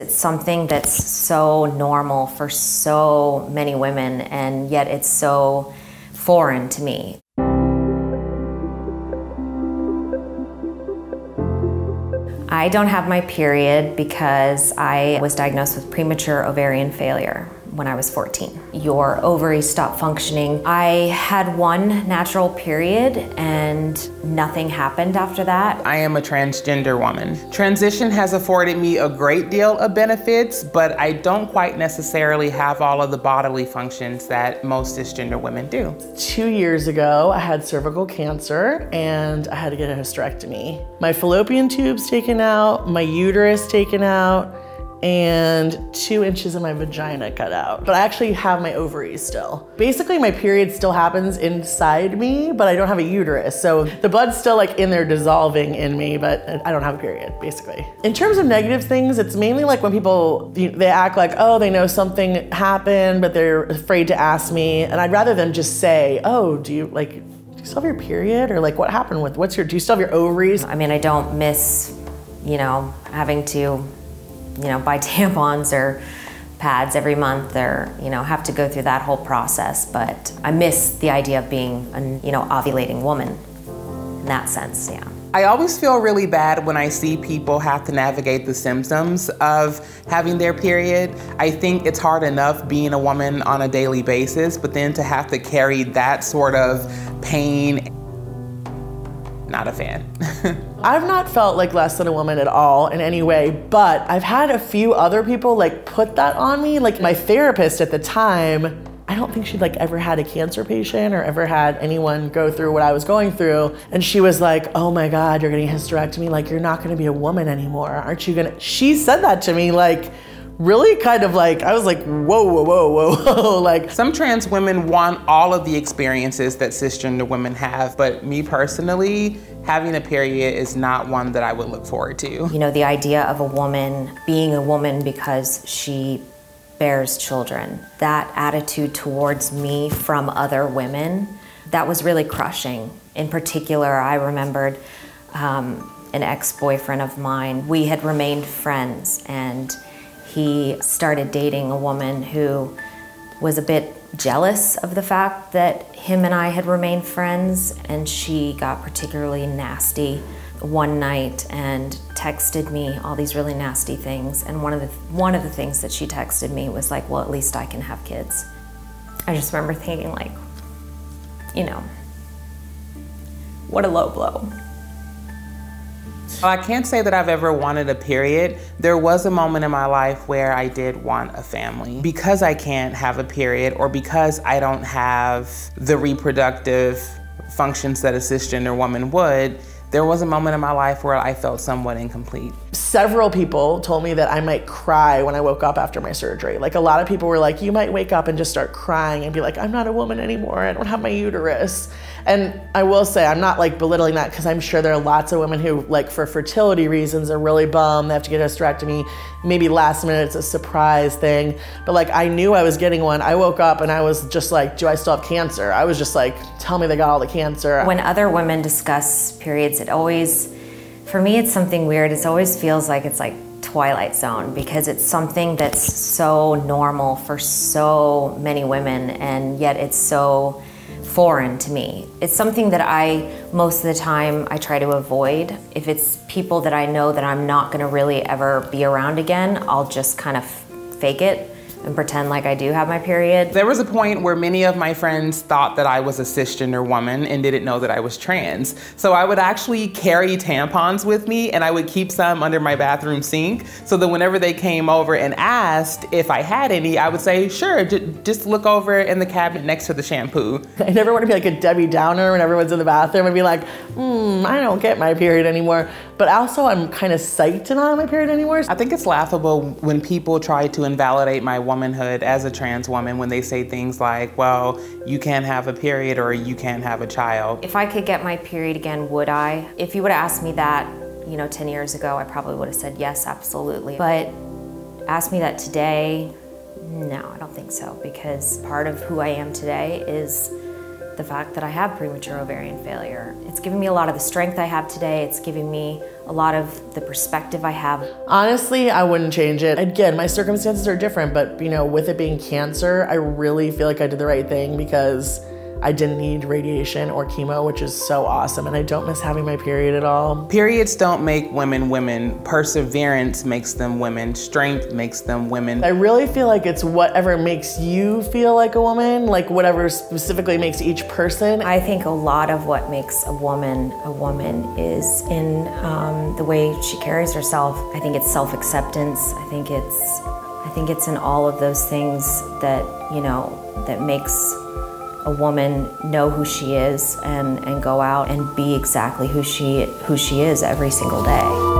It's something that's so normal for so many women, and yet it's so foreign to me. I don't have my period because I was diagnosed with premature ovarian failure when I was 14. Your ovaries stop functioning. I had one natural period and nothing happened after that. I am a transgender woman. Transition has afforded me a great deal of benefits, but I don't quite necessarily have all of the bodily functions that most cisgender women do. 2 years ago, I had cervical cancer and I had to get a hysterectomy. My fallopian tube's taken out, my uterus taken out, and 2 inches of my vagina cut out. But I actually have my ovaries still. Basically, my period still happens inside me, but I don't have a uterus. So the blood's still like in there dissolving in me, but I don't have a period, basically. In terms of negative things, it's mainly like when people, they act like, oh, they know something happened, but they're afraid to ask me. And I'd rather them just say, oh, do you still have your period? Or like, what happened with, do you still have your ovaries? I mean, I don't miss, having to buy tampons or pads every month, or, have to go through that whole process. But I miss the idea of being an, ovulating woman in that sense, yeah. I always feel really bad when I see people have to navigate the symptoms of having their period. I think it's hard enough being a woman on a daily basis, but then to have to carry that sort of pain, not a fan. I've not felt like less than a woman at all in any way, but I've had a few other people like put that on me. Like my therapist at the time, I don't think she'd like ever had a cancer patient or ever had anyone go through what I was going through. And she was like, oh my God, you're getting a hysterectomy. Like, you're not gonna be a woman anymore. Aren't you gonna? She said that to me like, really kind of like, I was like, whoa, whoa, whoa, whoa, whoa. Like, some trans women want all of the experiences that cisgender women have, but me personally, having a period is not one that I would look forward to. The idea of a woman being a woman because she bears children, that attitude towards me from other women, that was really crushing. In particular, I remembered an ex-boyfriend of mine. We had remained friends, and he started dating a woman who was a bit jealous of the fact that him and I had remained friends, and she got particularly nasty one night and texted me all these really nasty things. And one of the things that she texted me was like, well, at least I can have kids. I just remember thinking like, what a low blow. I can't say that I've ever wanted a period. There was a moment in my life where I did want a family. Because I can't have a period, or because I don't have the reproductive functions that a cisgender woman would, there was a moment in my life where I felt somewhat incomplete. Several people told me that I might cry when I woke up after my surgery. Like, a lot of people were like, you might wake up and just start crying and be like, I'm not a woman anymore, I don't have my uterus. And I will say, I'm not like belittling that, because I'm sure there are lots of women who, like, for fertility reasons are really bummed, they have to get a hysterectomy. Maybe last minute it's a surprise thing. But like, I knew I was getting one. I woke up and I was just like, do I still have cancer? I was just like, tell me they got all the cancer. When other women discuss periods, it always, for me, it's something weird. It always feels like it's like Twilight Zone, because it's something that's so normal for so many women, and yet it's so foreign to me. It's something that most of the time, I try to avoid. If it's people that I know that I'm not gonna really ever be around again, I'll just kind of fake it and pretend like I do have my period. There was a point where many of my friends thought that I was a cisgender woman and didn't know that I was trans. So I would actually carry tampons with me, and I would keep some under my bathroom sink, so that whenever they came over and asked if I had any, I would say, sure, just look over in the cabinet next to the shampoo. I never want to be like a Debbie Downer when everyone's in the bathroom and be like, I don't get my period anymore. But also, I'm kind of psyched to not have my period anymore. I think it's laughable when people try to invalidate my womanhood as a trans woman when they say things like, well, you can't have a period, or you can't have a child. If I could get my period again, would I? If you would have asked me that, 10 years ago, I probably would have said yes, absolutely. But ask me that today, no, I don't think so, because part of who I am today is the fact that I have premature ovarian failure. It's given me a lot of the strength I have today. It's giving me a lot of the perspective I have. Honestly, I wouldn't change it. Again, my circumstances are different, but you know, with it being cancer, I really feel like I did the right thing because I didn't need radiation or chemo, which is so awesome, and I don't miss having my period at all. Periods don't make women women. Perseverance makes them women. Strength makes them women. I really feel like it's whatever makes you feel like a woman, like whatever specifically makes each person. I think a lot of what makes a woman is in the way she carries herself. I think it's self-acceptance. I think it's in all of those things that, you know, that makes a woman know who she is and go out and be exactly who she is every single day.